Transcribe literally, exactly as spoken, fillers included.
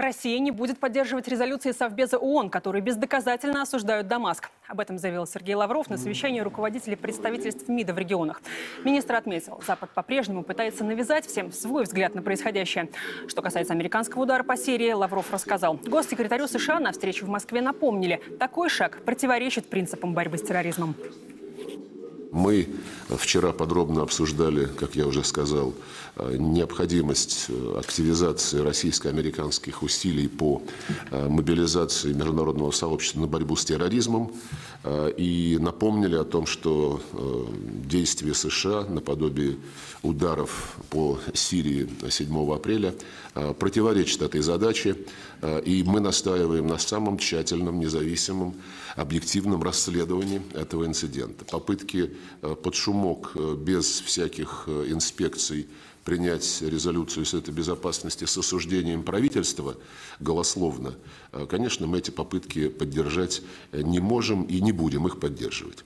Россия не будет поддерживать резолюции Совбеза ООН, которые бездоказательно осуждают Дамаск. Об этом заявил Сергей Лавров на совещании руководителей представительств МИДа в регионах. Министр отметил, Запад по-прежнему пытается навязать всем свой взгляд на происходящее. Что касается американского удара по Сирии, Лавров рассказал. Госсекретарю США на встрече в Москве напомнили, такой шаг противоречит принципам борьбы с терроризмом. Мы вчера подробно обсуждали, как я уже сказал, необходимость активизации российско-американских усилий по мобилизации международного сообщества на борьбу с терроризмом и напомнили о том, что действия США наподобие ударов по Сирии седьмого апреля противоречат этой задаче, и мы настаиваем на самом тщательном, независимом, объективном расследовании этого инцидента. Попытки под шумок, без всяких инспекций, принять резолюцию Совета Безопасности с осуждением правительства голословно, конечно, мы эти попытки поддержать не можем и не будем их поддерживать.